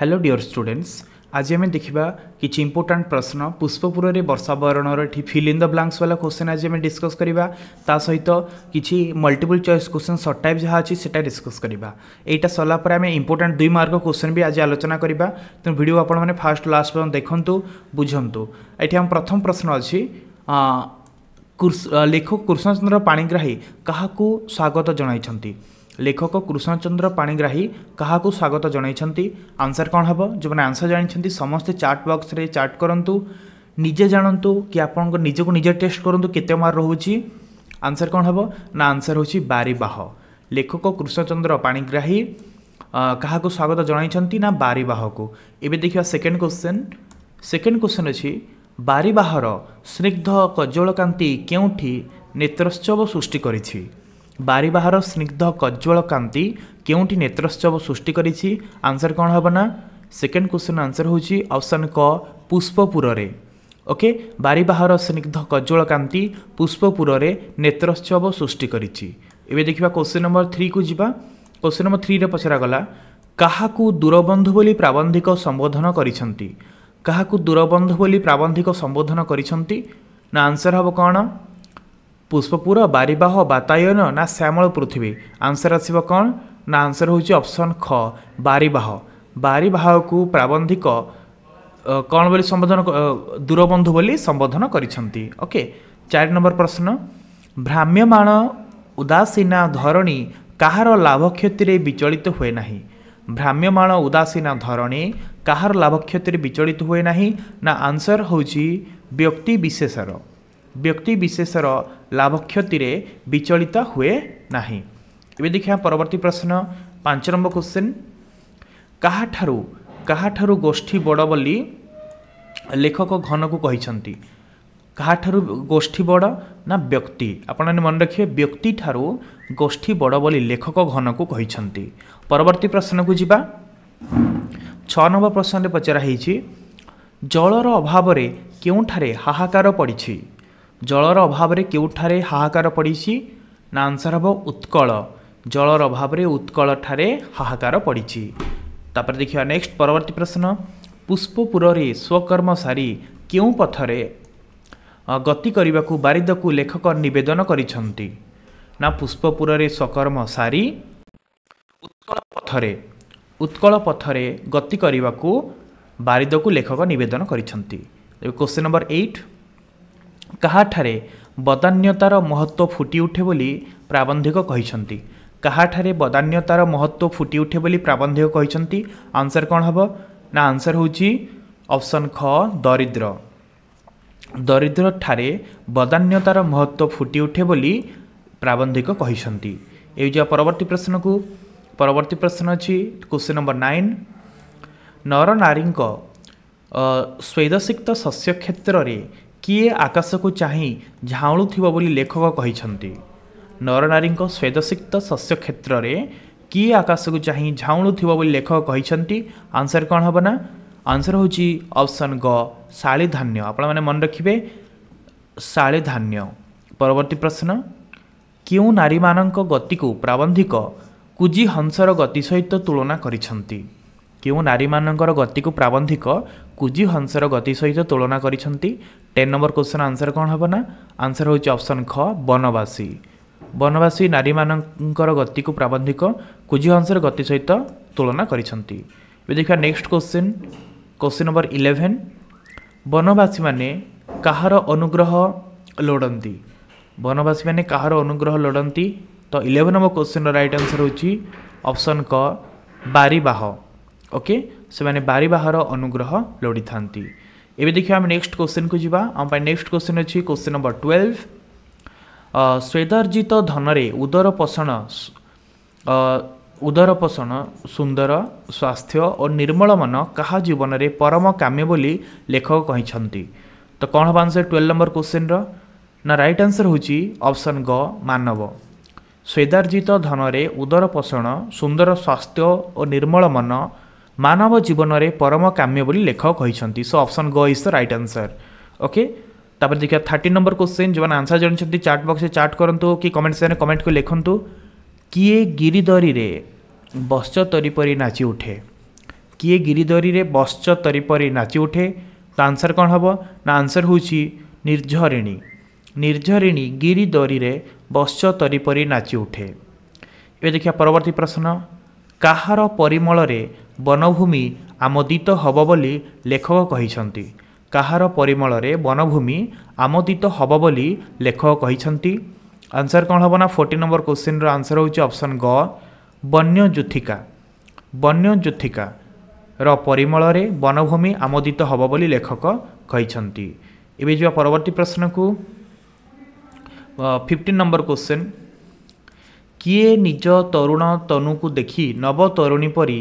Hello dear students, आज आम देखा कि इंपोर्टां प्रश्न पुष्पपुर में वर्षा बरणर ये फिल इन द ब्लांक्स वाला क्वेश्चन आज आम डिस्कस करवा सहित किसी multiple choice question short type जहाँ अच्छी से डिस्कस करवा। यहाँ सरलापर आम इंपोर्टां 2 मार्क क्वेश्चन भी आज आलोचना करवा। तो वीडियो आपने फास्ट लास्ट पर्यटन देखूँ बुझंतु। ये आम प्रथम प्रश्न अच्छी लेखक कृष्णचंद्र पाणिग्राही क्या स्वागत जनाई। लेखक कृष्णचंद्र पाणिग्राही क्या स्वागत जनाई। आंसर कौन हम? जो मैंने आंसर जानते समस्ते चार्ट बॉक्स रे चार्ट करूँ, निजे जानतु कि आपको निजे को निजे टेस्ट करूँ केते मार्क रोचे। आंसर कौन हम ना? आंसर हूँ बारीबाह। लेखक कृष्णचंद्र पाणिग्राही क्या स्वागत जनाई ना बारीबाह को। एबे देखिए सेकेंड क्वेश्चन। सेकेंड क्वेश्चन अच्छी बारीबाहर स्निग्ध कज्ज्वलकांति केउठी नेत्रोत्सव सृष्टि करिछि। बारीबाहर स्निग्ध कज्ज्वलकांति केउठी नेत्रोत्सव सृष्टि करिछि। आंसर कौन हम ना? सेकेंड क्वेश्चन आंसर होछि ऑप्शन क पुष्पपुर रे। ओके, बारीबाहर स्निग्ध कज्ज्वलकांति पुष्पपुर रे नेत्रोत्सव सृष्टि करिछि। एबे देखिबा क्वेश्चन नंबर 3 को जिबा। क्वेश्चन नंबर 3 रे पचरा गला काहाकू दूरबंधु बोली प्राबंधिक संबोधन करिसंती। काहाकू दूरबंधु बोली प्राबंधिक संबोधन करिसंती ना? आंसर हम कौन? पुष्पपुर, बारीबाह, बातायन ना श्यामल पृथ्वी। आंसर आसव कौन ना? आंसर होची ऑप्शन ख बारीबाह। बारीबाह को प्राबंधिक कौन बोली संबोधन दूरबंधु बोली संबोधन करिसंती। ओके, 4 नंबर प्रश्न। भ्राम्यमाण उदासीना धरणी कहार लाभ क्षति विचलित हुए नाही। भ्राम्यमाण उदासीना धरणी कहार लाभ क्षति विचलित हुए नाही ना? आंसर होची व्यक्ति विशेषर। व्यक्ति विशेषर लाभ क्षति विचलित हुए नाही। एबे देखिया परवर्ती प्रश्न 5 नंबर क्वेश्चन। कहाठारू गोष्ठी बड़ बोली लेखक घन को कहिसंती। कहाठारू गोष्ठी बड़ ना व्यक्ति। आपण मन रखिए व्यक्ति ठारू गोष्ठी बड़ बोली लेखक घन को कहिसंती। परवर्ती प्रश्न को जीवा। 6 नंबर प्रश्न पचरा होईछि जलर अभाव रे केउठारे हाहाकार पड़िछि। जलर अभाव रे केउठारे हाहाकार पड़िछि ना? आंसर हम उत्कल। जलर अभाव रे उत्कल ठारे हाहाकार पड़िछि। तापर देखिया नेक्स्ट परवर्ती प्रश्न। पुष्पपुर रे स्वकर्म सारी केउ पथरे गति करने को बारिद को लेखक नवेदन करिसंती ना? पुष्पपुर रे स्वकर्म सारी उत्कल पथरे गति करने को बारिद को लेखक नवेदन करिसंती। Question number 8। कहाठारे बदान्यतार महत्व फुटी उठे बोली प्राबंधिक कहिसंती। कहाठारे बदान्यतार महत्व फुटी उठे बोली प्राबंधिक कहिसंती। आंसर कौन हम ना? आंसर होची ऑप्शन ख दरिद्र। दरिद्र ठारे बदान्यतार महत्व फुटी उठे बोली प्राबंधिक कहिसंती। ए जो परवर्ती प्रश्न को। परवर्ती प्रश्न अच्छी क्वेश्चन नंबर 9। नर नारी श्वेदसिक्त सस्य क्षेत्र रे किए आकाश को चाही झाउलु थिबो बोली लेखक कहिसंती। नर नारी श्वेदसिक्त सस्य क्षेत्र रे किए आकाश को चाही झाउलु थिबो बोली लेखक कहिसंती। आंसर कौन हम ना? आंसर होची ऑप्शन ग साळेधान्य। आपण माने मन रखिबे साळेधान्य। परवर्ती प्रश्न। क्यों नारीमान गति को प्राबंधिक कुजी हंसर गति सहित तुलना करिसंती। क्यों नारीमानंकर गति को प्राबंधिक कुजी हंसर गति सहित तुलना करिसंती। 10 नंबर क्वेश्चन आंसर कौन हम ना? आंसर होची ऑप्शन ख बनवासी। बनवासी नारीमानंकर गति को प्राबंधिक कुजी हंसर गति सहित तुलना करिसंती। देखिए नेक्स्ट क्वेश्चन। Question number 11। बनवासी माने कहार अनुग्रह लोडंती। बनवासी माने कहार अनुग्रह लोडंती? तो 11 नंबर क्वेश्चन राइट आंसर होची ऑप्शन क बारीबाह। ओके, से माने बारीबाहर अनुग्रह लोडी थांती। एबे देखिया हम नेक्स्ट क्वेश्चन को जीवा। हम पाई नेक्स्ट क्वेश्चन अछि क्वेश्चन नंबर 12। स्वेदार्जित धन रे उदर पोषण सुंदर स्वास्थ्य और निर्मल मन कहा जीवन रे परम काम्य बोली लेखक कहिसंती। तो कौन हम आंसर 12 नंबर क्वेश्चन रो ना? राइट आंसर होची ऑप्शन ग मानव। स्वेदार्जित धन रे उदर पोषण सुंदर स्वास्थ्य और निर्मल मन मानव जीवन रे परम काम्य बोली लेखक कहिसंती। सो ऑप्शन ग is the right answer. Okay, तापर देखिया 13 नंबर क्वेश्चन। जो आंसर जानते चार्ट बॉक्स से चार्ट करंतु कि कमेंट सेक्शन में कमेंट को लिखंतु। किए गिरिदरी रे बस्च तरी परी नाची उठे। किए गिरिदरी रे बश्च तरीपरी नाचि उठे। तो आंसर कौन हम ना आंसर हूँ निर्झरिणी। निर्झरिणी गिरिदरी रे बश्च तरीपरी नाचि उठे। ये देखिए परवर्ती प्रश्न, कहार परिमल रे वनभूमि आमोदित हब बोली लेखक कहिसंती। कहार परिमल रे वनभूमि आमोदित हब बोली लेखक कहिसंती। आंसर कौन हम ना 40 नंबर क्वेश्चन रो आंसर होउछ ऑप्शन ग वन्यजुथिका। वन्यजुथिका रो परिमल रे वनभूमि आमोदित हब बोली लेखक कहिसंती। एबे जो परवर्ती प्रश्न को 15 नंबर क्वेश्चन, किए निज तरुण तनु को देखी नवतरुणी परी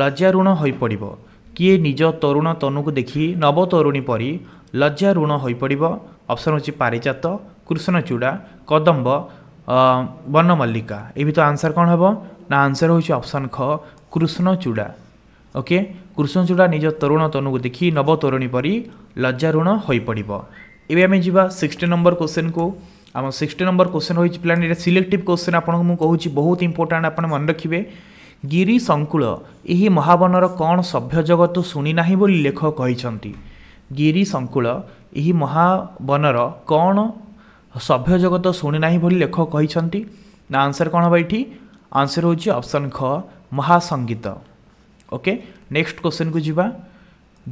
लज्जारुण होई पड़िबो। किए निज तरुण तनु को देखी नवतरुणी परी लज्जारुण होई पड़िबो। ऑप्शन होची पारिजात, कृष्णचूड़ा, कदम्ब, वनमल्लिका। ये भी तो आंसर कौन हम ना आंसर होची ऑप्शन ख कृष्णचूड़ा। ओके, कृष्णचूड़ा निज तरुण तनु को देखी नवतरुणी परी लज्जारुण होई पड़िबो। एबे हमें जीवा 60 नंबर क्वेश्चन को। आम 60 नंबर क्वेश्चन होई प्लान ये सिलेक्टिव क्वेश्चन आपको कहूँ बहुत इंपोर्टाट आप मन रखिए। गिरी संकुल यही महावनर कौन सभ्य जगत शुणी ना बोली लेखक कहते। गिरी संकुल यही महावनर कौन सभ्य जगत शुणी ना बोली लेखक कहते। ना आंसर कौन हम ये आंसर होची ऑप्शन ख महासंगीत। ओके, नेक्स्ट क्वेश्चन को जीवा।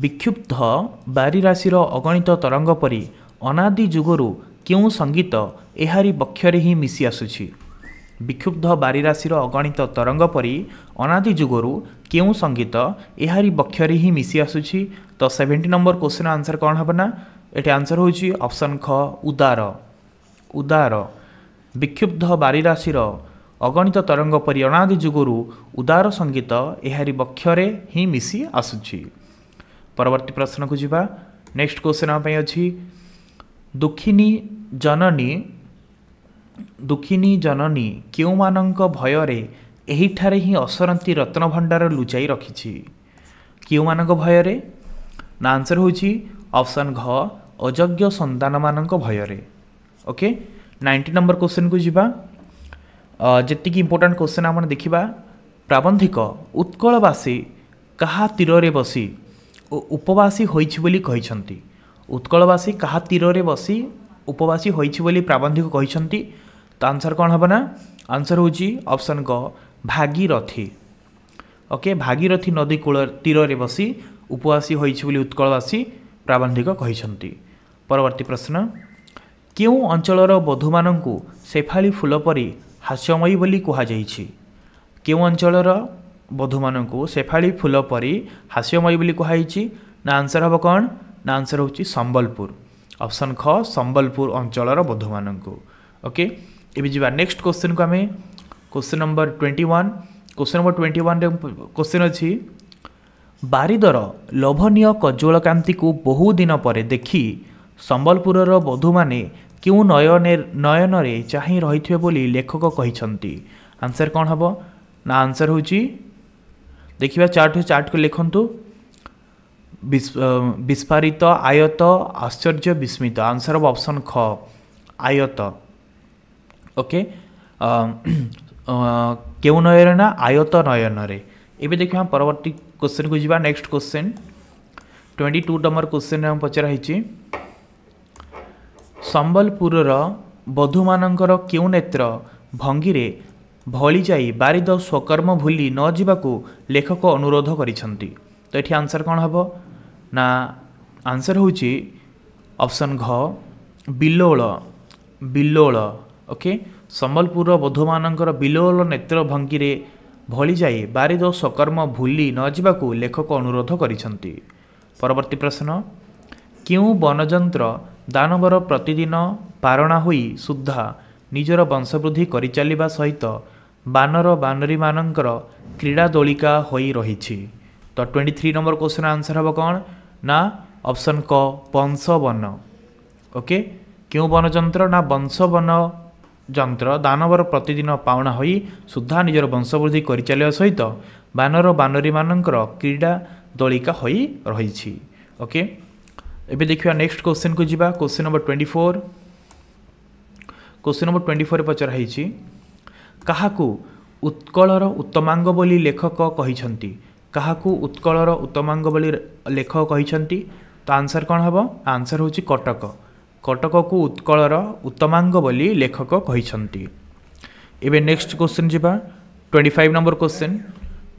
विक्षुब्ध बारीराशि अगणित तरंग परी अनादि जुगर क्यों संगीत एहारी बक्षरे ही मिसी आसुछि। विक्षुब्ध बारीराशि अगणित तरंग परी अनादि जुगर क्यों संगीत एहारी बक्षरे ही मिसी आसुछि। तो 70 नंबर क्वेश्चन आंसर कौन हम ना ये आंसर होची ऑप्शन ख उदार। उदार विक्षुब्ध बारीराशि अगणित तरंग परी अनादि जुगर उदार संगीत एहारी बक्षरे ही मिसी आसुछि। परवर्ती प्रश्न को जीवा। नेक्स्ट क्वेश्चन हम अछि दुखिनी जननी क्यों मानक भयरे एही ठारे ही असरंती रत्न भंडार लुचाई रखिछि। क्यों मानक भयरे ना आंसर होछि ऑप्शन घ अयोग्य संतान मानक भयरे। ओके, 90 नंबर क्वेश्चन को जीवा। जति की इंपोर्टेंट क्वेश्चन आपण देखिबा। प्राबंधिक उत्कलवासी कहा तीररे बसी उपवासी होइछि बोली कहिसंती। उत्कलवासी कहा तीर बसी उपवासी होइछि बोली प्राबंधिक कहिसंती। तो आंसर कौन हम ना आंसर होची ऑप्शन क भागीरथी। ओके, भागीरथी नदी कूल तीर बसी उपवासी होइछि बोली उत्कलवासी प्राबंधिक कहिसंती। परवर्ती प्रश्न, क्यों अंचलर बधु मान को शेफाली फूल परी हास्यमयी बोली कहुछि। क्यों अंचलर बधु मान को शेफाली फूल परी हास्यमयी बोली कहुछि। ना आंसर हम कौन ना आंसर होची संबलपुर। ऑप्शन ख संबलपुर अंचलर बधु मान को। ओके, ये जी नेक्स्ट क्वेश्चन को आम question number 21। Question number 21 question अच्छी बारिदर लोभनीय कज्वल कांति को बहु दिन पर देखी संबलपुरर बधु माने क्यों नयन चाह रही बोली लेखक कहिसंती। आंसर कौन हम ना आंसर होची देखिए चार्ट को लिखतु विस्फारित आयत आश्चर्य विस्मित। आंसर ऑफ ऑप्शन ख आयत। ओके, क्यों नयन ना आयत नयन रे। एबे देखिए परवर्ती क्वेश्चन को जीवा। नेक्स्ट क्वेश्चन 22 नंबर क्वेश्चन हम पचरा है संबलपुर बधु मानकर क्यों नेत्र भंगी रे भली जाई बारिद स्वकर्म भूली न जीवाकू लेखक अनुरोध करिसंती। तो ये आंसर कौन हम ना आंसर होची ऑप्शन घ बिलोल। बिलोल। ओके, संबलपुर बधु मानकर बिलोल नेत्र भंगी रे भली जाई बारिद स्वकर्म भूली न जीवाकू लेखक अनुरोध करिसंती। परवर्ती प्रश्न, क्यों वनजंत्र दानवर प्रतिदिन पारणा होई सुद्धा निजर वंशवृद्धि करि चलिबा सहित बानर बानरी मानकर क्रीड़ा दोलिका होई रहिछि। तो 23 नंबर क्वेश्चन आंसर हम कौन ना ऑप्शन क वंशवन। ओके, क्यों वनजंत्र ना वंशवन जंत्र दानवर प्रतिदिन पावना होई सुधा निजर वंशवृद्धि करि चलिबा सहित बानर बानरी मानकर क्रीड़ा दोलिका होई रहिछि। ओके, एबे देखिया नेक्स्ट क्वेश्चन को जीवा। Question number 24। क्वेश्चन नंबर 24 पचरा है काहाकू उत्कलर उत्तमांग बोली लेखक कहिसंती। काहाकू उत्कलर उत्तमांग बोली लेखक कहिसेंती तो आंसर कौन हम आंसर होची कटक। कटक को उत्कलर उत्तमांग बोली लेखक कहिसेंती। एबे नेक्स्ट क्वेश्चन जीवा 25 नंबर क्वेश्चन।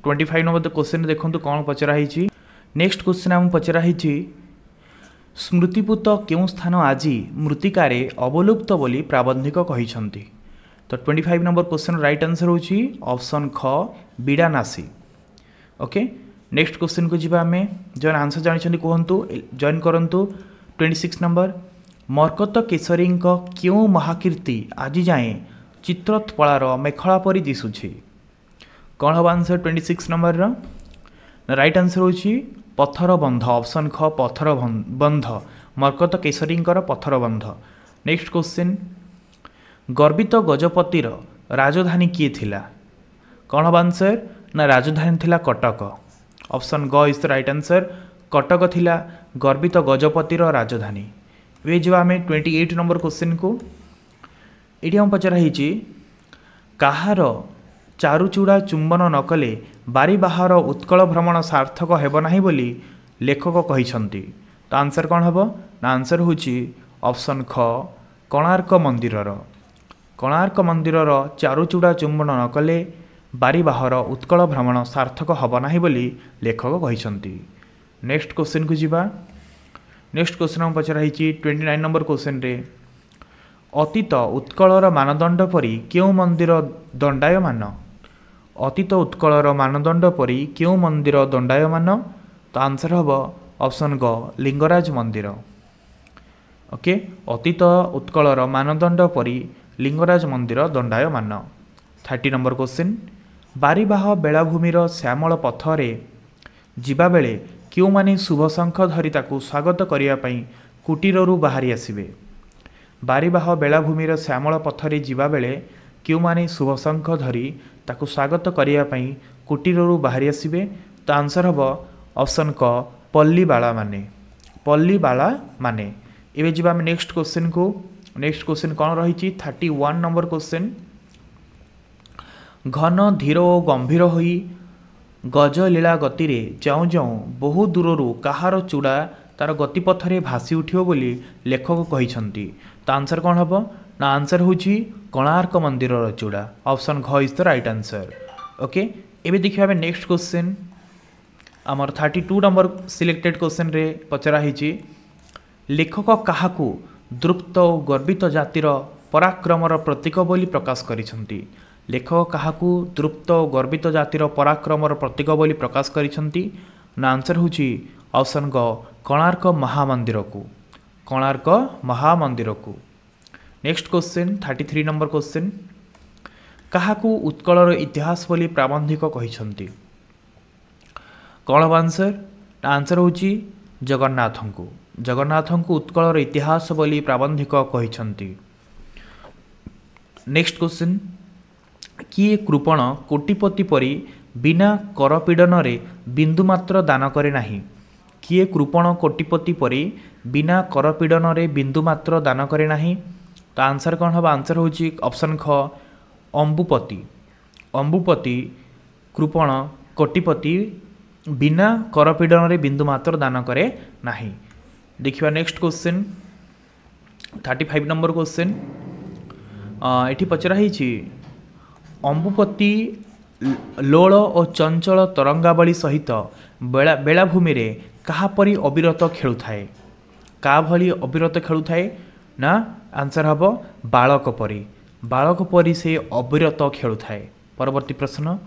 25 नंबर क्वेश्चन देखंतु कौन पचरा हिची। नेक्स्ट क्वेश्चन हम पचरा हिची स्मृतिपूत क्यों स्थान आज मृतिकार अवलुप्त बोली प्राबंधिक कहिसेंती। तो 25 नंबर क्वेश्चन राइट आंसर होची ऑप्शन ख बीड़ानासी। ओके नेक्स्ट क्वेश्चन को जीवा आम जन आंसर जानी कहतु जॉइन करंतु 26 नंबर मरकत केशरी क्यों महाकीर्ति आज जाए चित्रत्पलार मेखला परी दिशुची। कौन हम आंसर 26 नंबर राइट आंसर होची पथर बंध ऑप्शन ख पथर बंध मरकत केशरी पथर बंध। नेक्स्ट क्वेश्चन गर्वित गजपतिर राजधानी किए थिला। कौन हम आंसर ना राजधानी थिला कटक ऑप्शन ग is the right answer. Cuttack थिला गर्वित गजपतिर राजधानी। वे जो आम 28 नंबर क्वेश्चन को ये हम पचरा होईची कहार चारुचूड़ा चुंबन न कले बारी बाहर उत्कल भ्रमण सार्थक हेब नाही बोली लेखक कहिसंती। तो आंसर कौन हम ना आंसर होची ऑप्शन ख कोणार्क मंदिरर। कोणार्क मंदिरर चारुचूड़ा चुंबन न कले बारी बाहर उत्कल भ्रमण सार्थक हब नाही बोली लेखक कहिसंती। नेक्स्ट क्वेश्चन को जीवा। नेक्स्ट क्वेश्चन हम पचरा होईची 29 नंबर क्वेश्चन रे अतीत उत्कलर मानदंड परी क्यों मंदिर दंडायमान। अतीत उत्कलर मानदंड परी क्यों मंदिर दंडायमान। तो आंसर हम ऑप्शन ग लिंगराज मंदिर। ओके अतीत उत्कलर मानदंड परी लिंगराज मंदिर दंडायमान। 30 नंबर क्वेश्चन बारिबाह बेलाभूमिर श्यामल पथरे जीवा बेले क्यों माने शुभशंख धरी ताकू स्वागत करिया पई कुटीररू बाहरी आसिबे। बारिबाह बेलाभूमिर श्यामल पथरे जीवा बेले क्यों माने शुभशंख धरी ताकू स्वागत करिया पई कुटीररू बाहरी आसिबे। तो आंसर हम ऑप्शन क पल्लीवाला माने पल्लीवाला माने। एबे जीवा हम नेक्स्ट क्वेश्चन को। नेक्स्ट क्वेश्चन कौन रही 31 नंबर क्वेश्चन घन धीर और गंभीर होई गज लीला गति रे जाऊँ जाऊँ बहु दूररू कहार चूड़ा तार गतिपथरे भासी उठियो बोली लेखक कहिसंती। तो आंसर कौन हम ना आंसर होची कोणार्क मंदिर चूड़ा ऑप्शन घ is the right answer. Okay एबे देखिबा बे नेक्स्ट क्वेश्चन आमर 32 नंबर सिलेक्टेड क्वेश्चन रे पचरा हिची लेखक काहाकू द्रुप्त और गर्वित जातिर पराक्रमर प्रतीक बोली प्रकाश करिसंती। लेखक काहाकू द्रुप्त और गर्वित जातिर पराक्रमर प्रतीक बोली प्रकाश करिसंती। ना आंसर होची ऑप्शन ग कोणार्क महामंदिर को कोणार्क महामंदिर को। नेक्स्ट क्वेश्चन 33 नंबर क्वेश्चन काहाकू उत्कलर इतिहास बोली प्राबंधिक कहिसंती। कौन हम आंसर ना आंसर होची जगन्नाथ को। जगन्नाथ को उत्कलर इतिहास बोली प्राबंधिक कहिसंती। नेक्स्ट क्वेश्चन किए कृपण कोटिपति परी बिना करपीड़न रे बिंदुमात्र दान करे नाही। किए कृपण कोटिपति परी बिना करपीड़न रे बिंदुमात्र दान करे नाही। तो आंसर कौन हम आंसर होची ऑप्शन ख अंबुपति। अंबुपति कृपण कोटिपति बिना करपीड़न रे बिंदुमात्र दान करे नाही। देखिबा नेक्स्ट क्वेश्चन 35 नंबर क्वेश्चन एठी पचरा हिची अंबुपति लोल और चंचल तरंगावली सहित बेलाभूमि रे काहापरी अविरत खेलु थाए। का भली अविरत खेलु थाए ना आंसर हम बालकपरी। बालकपरी से अविरत खेलु थाए। परवर्ती प्रश्न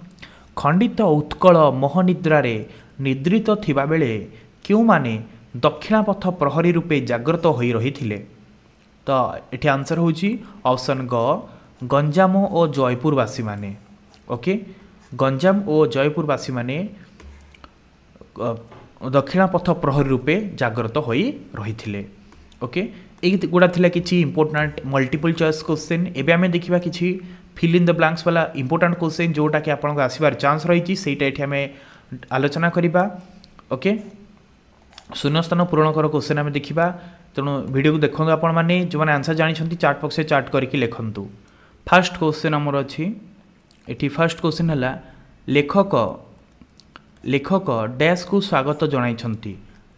खंडित उत्कल मोहनिद्रा रे निद्रित थिबा बेले क्यों माने दक्षिणा पथ प्रहरी रूपे जागृत होई रही थिले। तो एठी आंसर होची ऑप्शन ग गंजाम और जयपुरवासी माने। ओके गंजाम और जयपुरवासी माने दक्षिणा पथ प्रहरी रूपे जागृत होई रही थिले। ओके एक गुड़ा थिला किछि इंपोर्टाट मल्टीपल चॉइस क्वेश्चन। एबे आमे देखिबा किछि फिल इन द ब्लैंक्स वाला इंपोर्टाट क्वेश्चन जोटा कि आपन को आसीबार चांस रही सेटा एठी आमे आलोचना करिबा। ओके शून्यस्थान पूरण कर क्वेश्चन आमे देखिबा। तेणु भिडियो को देखंतु आपण माने जो माने आंसर जानी चार्ट बॉक्स से चार्ट करके लिखंतु। फर्स्ट क्वेश्चन हमर अछि एठी फर्स्ट क्वेश्चन हला लेखक लेखक डैश को स्वागत जनाई।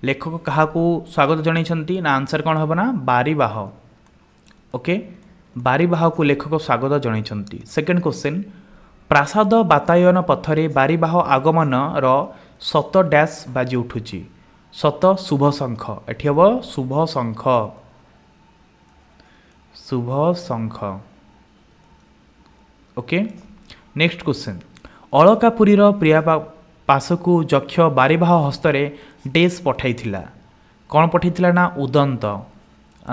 लेखक क्या स्वागत जनाई ना आंसर कौन हम ना बारीबाह। ओके बारीबाह को लेखक स्वागत जनाई। सेकेंड क्वेश्चन प्रासाद बातायन पथरे बारीबाह आगमन रो सत डैश बाजी उठुची। सत शुभशंख एठी हम शुभशंख शुभशंख। ओके नेक्स्ट क्वेश्चन अलकापुरीर प्रिया पासकु यक्ष बारीबाह हस्तरे डैश पठाइथिला। कौन पठाइथिला ना उदंत।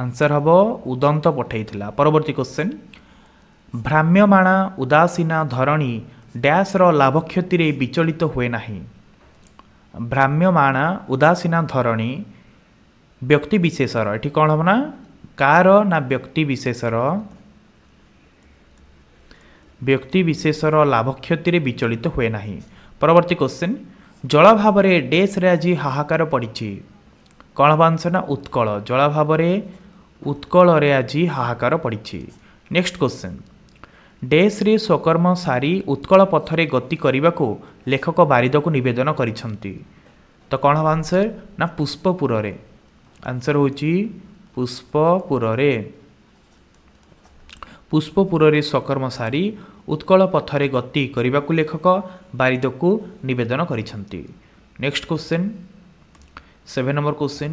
आंसर हम उदंत पठाइथिला। परवर्ती क्वेश्चन भ्राम्यमाणा उदासीना धरणी डैश रो लाभक्षति रे विचलित हुए नाही। भ्राम्यमाणा उदासीना धरणी व्यक्ति विशेषर एठी कौन हम ना कार ना व्यक्ति विशेषर लाभक्षति विचलित हुए नाही। परवर्ती क्वेश्चन जलभाव में डैश रे आज हाहाकार पड़ी। कौन हम आंसर ना उत्कल। जलभाव में उत्कल रे आज हाहाकार पड़ी। नेक्स्ट क्वेश्चन डैश रे स्वकर्म सारी उत्कल पथरे गति करने को लेखक बारिद को निवेदन करिसेंती। तो कौन हम आंसर ना पुष्पपुर रे। आंसर हो पुष्पपुर रे। पुष्पपुर रे स्वकर्म सारी उत्कल पथरे गति करने को लेखक बारिद को निवेदन करिसेंती। Next question 7 number question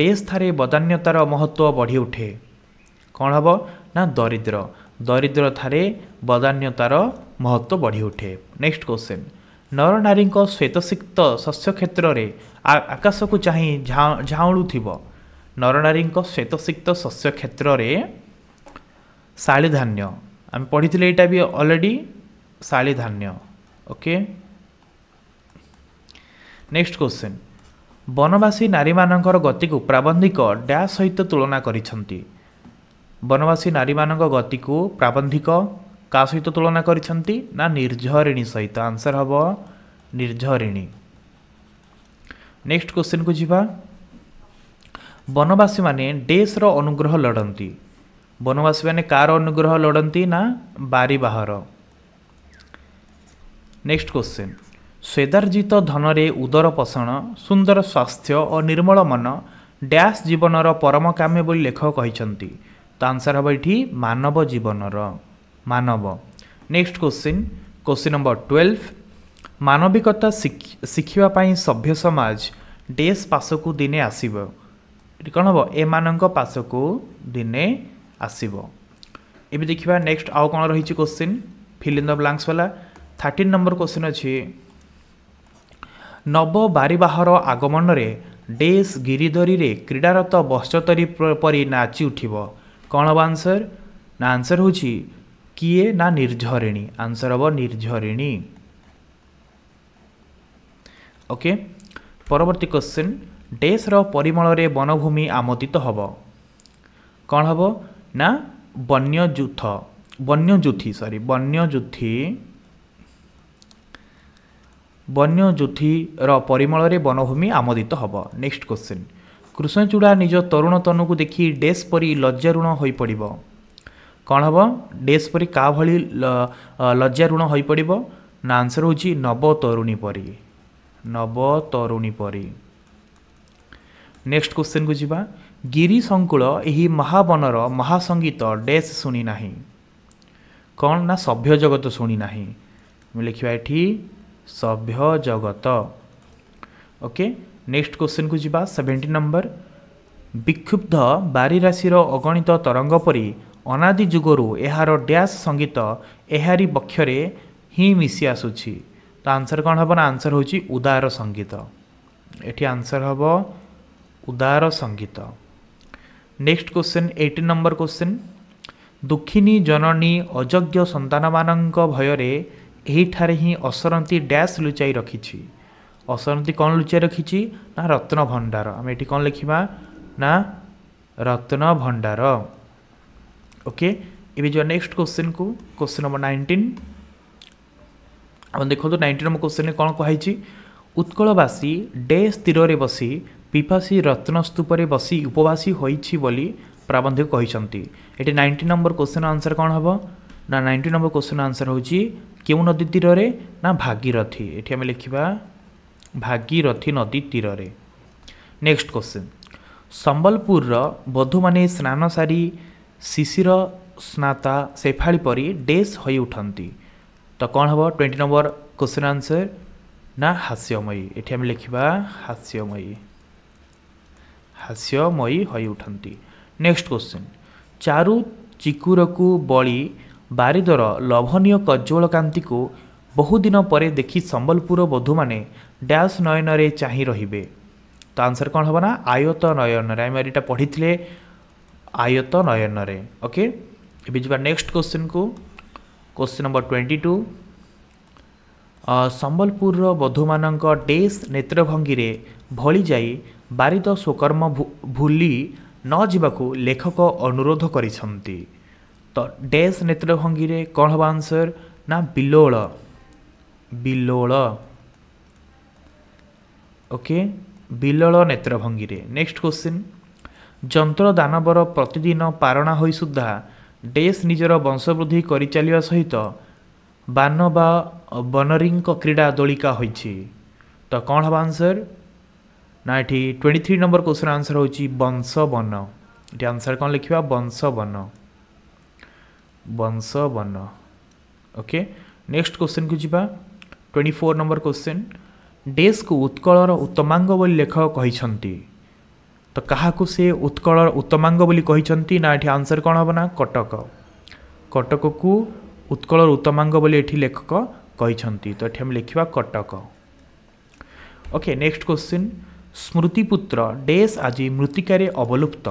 dash थारे बदान्तार महत्व बढ़ी उठे। कौन हम ना दरिद्र। दरिद्र थारे बदान्तार महत्व बढ़ी उठे। नेक्स्ट क्वेश्चन नर नारी श्वेतसिक्त सस्य क्षेत्र में आकाश को चाह झाउलु थिबो। नरनारी श्वेतसिक्त सस्य क्षेत्र में साळेधान्य आम पढ़ी थे यहाँ भी ऑलरेडी साळेधान्य। ओके नेक्स्ट क्वेश्चन बनवासी नारी मानकर गति को प्राबंधिक डैश सहित तुलना करिसेंती। बनवासी नारी मानकर गति को प्राबंधिक का सहित तुलना करिसेंती ना निर्झरिणी सहित। आंसर हम निर्झरिणी। नेक्स्ट क्वेश्चन को जीवा बनवासी माने डैश रो अनुग्रह लड़ती। बनवासी माने कार अनुग्रह लड़ती ना बारीबाहर। नेक्स्ट क्वेश्चन स्वेदार्जित धनरे उदर पोषण सुंदर स्वास्थ्य और निर्मल मन डैश जीवनर परम कामे बोली लेखक कहते। तो आंसर हम ये मानव जीवनर मानव। नेक्स्ट क्वेश्चन नंबर 12 मानविकता शिखापी सभ्य समाज डैश पास को दिने आसब। कौन हम एमानंक पास को दिने आसब। ये देखा नेक्स्ट आउ कौन रही question fill in the blanks वाला 13 नंबर क्वेश्चन अच्छे नव बारीबाहर आगमन रे डैश गिरीधरी रे क्रीड़ारत बस्चतरी परी नाची उठिब। कौन हम आंसर ना आंसर हो किए ना निर्झरिणी। आंसर हम निर्झरिणी। ओके परवर्ती क्वेश्चन डैश रो परिमल रे वनभूमि आमोदित हब। कौन हम ना वन्यजुथी रो परिमल रे वनभूमि आमोदित हब। नेक्स्ट क्वेश्चन कृष्णचूड़ा निज तरुण तनु को देखी डैश परी लज्जारुण हो पड़िबो। कौन हम डैश परी का भली लज्जारुण हो पड़िबो ना आंसर हो नवतरुणी परी। नवतरुणी परी। नेक्स्ट क्वेश्चन को जीवा गिरी संकुल यही महावनर महासंगीत डैश शुणी ना। कौन ना सभ्य जगत शुणी ना। लिखा ये सभ्य जगत। ओके नेक्स्ट क्वेश्चन को जीवा 17 नंबर विक्षुब्ध बारीराशि अगणित तरंग परी अनादि जुगर यार डैश संगीत एहारी बक्षरे ही मिसी आसुछि। तो आंसर कौन हम ना आंसर हो उदार संगीत। ये आंसर हम उदार संगीत। नेक्स्ट क्वेश्चन 18 नंबर क्वेश्चन दुखिनी जननी अयोग्य संतान मानक भय रे ही असरंती डैश लुचाई रखी। असरंती कौन लुचाई रखी ना रत्न भंडार। आम ये कौन लिखा ना रत्न भंडार। ओके ये जो नेक्स्ट क्वेश्चन को क्वेश्चन नंबर 19 आप देखो 19 नंबर क्वेश्चन में कौन कही उत्कलवासी डैश तीर में बसी पिपासी रत्नस्तूप में बसी उपवासी होइछि बोली प्राबंधिक कहिसंती। एटी 19 नंबर क्वेश्चन आंसर कौन हम ना 19 नंबर क्वेश्चन आंसर होउछि केउ नदी तीर रे ना भागीरथी। एटी हम लिखिबा भागीरथी नदी तीर रे। नेक्स्ट क्वेश्चन संबलपुर बधु मान स्नान सारी शिशिर स्नाता सेफाली परी डेस हो उठती तो कौन हम 20 नंबर क्वेश्चन आंसर ना हास्यमयी। ये आम लिखा हास्यमयी हास्यमयी हो उठती। नेक्स्ट क्वेश्चन चारु चिकुर को बली बारिदर लवणीय कज्वल कांति को बहुदिन पर देखी संबलपुर बधु माने डैश नयन रे चाही रहिबे तो आंसर कौन हम ना आयत नयन रे। आम एटा पढ़ी आयत नयन रे। ओके ये जी नेक्स्ट क्वेश्चन को क्वेश्चन नंबर 22 संबलपुर बधु मान डेश नेत्रभंगी रे भली जाई बारिद स्वकर्म भूली न जावाकू लेखक अनुरोध करिसंती तो डेश नेत्रभंगी रे कौन हम आंसर ना बिलोल बिलोल। ओके बिलोल नेत्रभंगी रे। नेक्स्ट क्वेश्चन जंत्र दानवर प्रतिदिन पारणा होई सुद्धा डेश निजर वंशवृद्धि करि चलिया सहित बान बा बनरिंग क्रीड़ा दोलिका होईछि तो कौन हम आंसर ना ये 23 नंबर क्वेश्चन आंसर होची वंशवन। ये आंसर कौन लिखा वंशवन वंशवन। ओके नेक्स्ट क्वेश्चन को जीवा 24 नंबर क्वेश्चन डेश को उत्कलर उत्तमांग बोली लेखक कहिसंती तो कहा को से उत्कलर उत्तमांग बोली कहिसंती ना ये आंसर कौन हम ना कटक कटक को उत्कलर उत्तमांग बोली ये लेखक कहिसंती तो ये हम लिखा कटक। ओके नेक्स्ट क्वेश्चन स्मृतिपुत्र डैश आज मृतिकारे अवलुप्त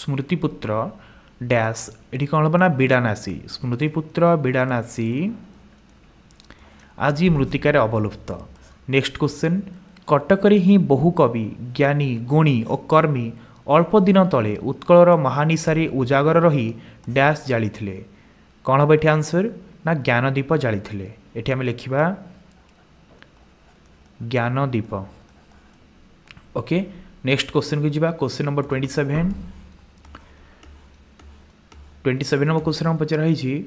स्मृतिपुत्र डैश ये कौन हम ना बीड़ानासी स्मृतिपुत्र बीड़ानासी आज मृतिकारे अवलुप्त। नेक्स्ट क्वेश्चन कटक ही बहु कवि ज्ञानी गुणी और कर्मी अल्पदिन तले उत्कलर महानिशारे उजागर रही डैश जाली थिले कौन हम ये आंसर ना ज्ञानदीप जाली थिले। ये आम लिखा ज्ञानदीप। ओके नेक्स्ट क्वेश्चन को जीवा क्वेश्चन नंबर 27 नंबर क्वेश्चन पचरा है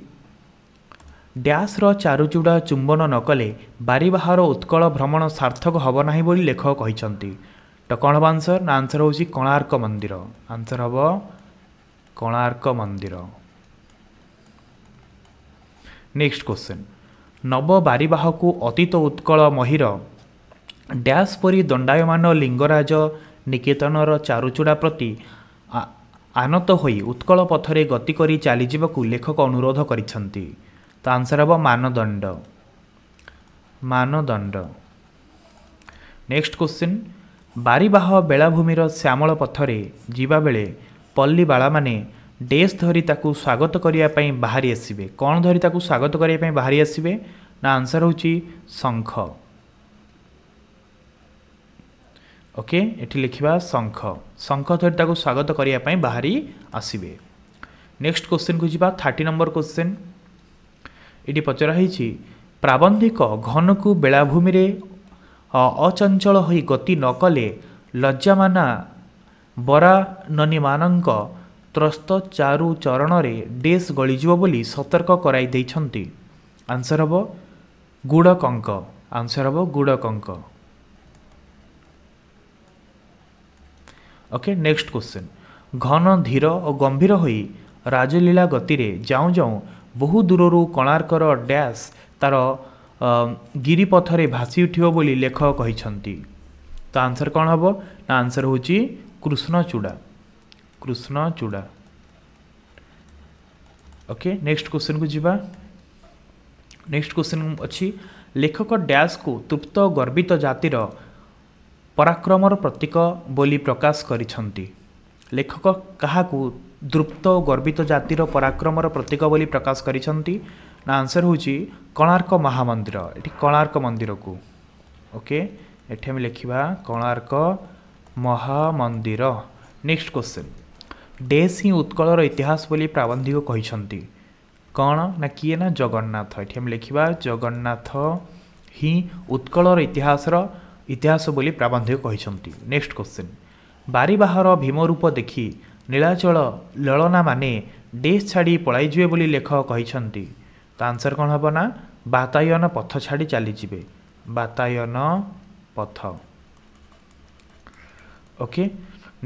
डैश रो चारुचूड़ा चुंबन नकले बारी बाहर उत्कल भ्रमण सार्थक हब ना बोली लेखक कहिसंती तो कौन हम आंसर ना आंसर होची कोणार्क मंदिर आंसर हम कोणार्क मंदिर। नेक्स्ट क्वेश्चन नव बारीबाह को अतीत उत्कल महीर डैश परी दंडायमान लिंगराज निकेतनर चारुचूड़ा प्रति आनत होई उत्कल पथरे गति करी चाली जीवकु लेखक अनुरोध करिसंती तो आंसर हम मानदंड मानदंड। नेक्स्ट क्वेश्चन बारीबाह बेलाभूमिर श्यामल पथरे जीवा बेले पल्ली बाला माने डेश धरी ताकू स्वागत करिया पई बाहरी आसीबे कौन धरी ताकू स्वागत करिया पई बाहरी आसीबे ना आंसर होची शंख। ओके ये लिखा शंख शंख धरिता को स्वागत करने बाहरी आसबे। नेक्स्ट क्वेश्चन को जीवा 30 नंबर क्वेश्चन ये पचराई प्राबंधिक घन को बेलाभूमि अचंचल हो गति न कले लज्जामाना बरा ननी मानक त्रस्त चारु चरण रे डेश गलिजीव बोली सतर्क कराई देइछंती आंसर हम गुड़कंक आंसर हम गुड़कंक। ओके नेक्स्ट क्वेश्चन घन धीर और गंभीर हो राजलीला गति रे जाऊँ जाऊँ बहु दूर कोणार्कर डैश तार गिरीपथरे भासी उठो बोली लेखक कहिसंती तो आंसर कौन हम ना आंसर होची कृष्णचूड़ा कृष्णचूड़ा। ओके नेक्स्ट क्वेश्चन को जीवा नेक्स्ट क्वेश्चन अच्छी लेखक डैश को तृप्त गर्वित जातिर पराक्रमर प्रतीक बोली प्रकाश करिसंती लेखक कहा द्रुप्त और गर्वित जातिर पराक्रमर प्रतीक बोली प्रकाश करिसंती ना आंसर होची कोणार्क महामंदिर ये कोणार्क मंदिर को। ओके ये लिखा कोणार्क महामंदिर। नेक्स्ट क्वेश्चन डेश ही उत्कलर इतिहास बोली प्राबंधिक कहिसंती कौन ना किए ना जगन्नाथ ये लिखा जगन्नाथ ही उत्कलर इतिहास बोली प्राबंधिक कहिसंती। नेक्स्ट क्वेश्चन बारीबाहर भीमरूप देखी नीलाचल ललना माने डेश छाड़ी पलाई जुए बोली लेखक कहिसंती तो आंसर कौन हम ना बातायन पथ छाड़ी चलीजे बातायन पथ। ओके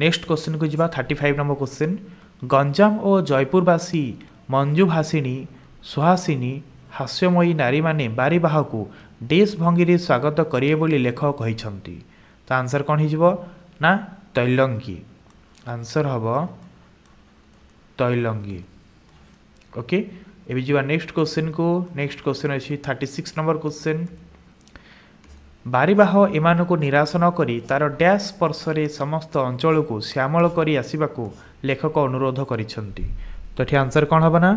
नेक्स्ट क्वेश्चन को जीवा 35 नंबर क्वेश्चन। गंजाम और जयपुरवासी मंजुभासिनी सुहासिनी हास्यमयी नारी माने बारी बाहकु देश भंगी रे स्वागत करिए बोली लेखक कहिसंती। ता आंसर कोन हिजब ना तैलंगी। आंसर हबो तैलंगी। ओके एबि जीवा नेक्स्ट क्वेश्चन को। नेक्स्ट क्वेश्चन अछि 36 नंबर क्वेश्चन। बारिबाह एमान को निराश न करी तार डैश स्पर्शरे समस्त अंचल को श्यामल करी आसिबाको लेखक अनुरोध करिसंती। तो एठी आंसर कोन हबना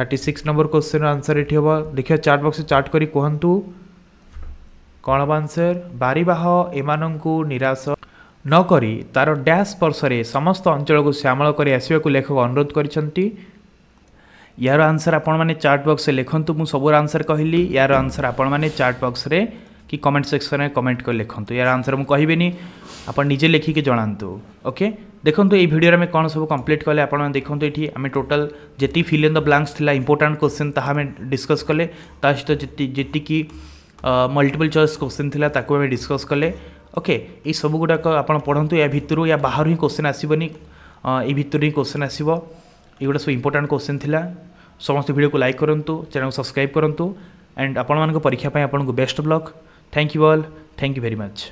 36 नंबर क्वेश्चन आंसर एठी हबो। देखियो चार्ट बॉक्स चार्ट करी कहंतु कोन हबो आंसर। बारिबाह एमान को निराश न करी तार डैश स्पर्शरे समस्त अंचल को श्यामल करी आसिबाको लेखक अनुरोध करिसंती। यार आंसर आपण माने चार्ट बॉक्स रे लिखंतु। मु सबोर आंसर कहली। यार आंसर आपण माने चार्ट बॉक्स रे कि कमेंट सेक्शन में कमेंट कर लिखतु। यार आंसर मुझे कहबेनी आपन निजे लिखिके जणातु। ओके देखंतु ए भिडियो में कौन सब कंप्लीट कले आपन देखंतु। एठी आमे टोटल जेति फिल इन द ब्लैंक्स थिला इंपोर्टेंट क्वेश्चन ताहा में डिस्कस कले। ता सहित जेति जेति की मल्टीपल चॉइस क्वेश्चन थिला ताको में डिस्कस कले। ओके ए सब गुडा आपन पढंतु। या भितरु या बाहर ही क्वेश्चन आसीबनी, ए भितरु ही क्वेश्चन आसीबो। ए गुडा सब इंपोर्टेंट क्वेश्चन थिला। समस्त वीडियो को लाइक करंतु, चैनल को सब्सक्राइब करंतु एंड आपन मान को परीक्षा पय आपन को बेस्ट ब्लॉक। Thank you all. Thank you very much.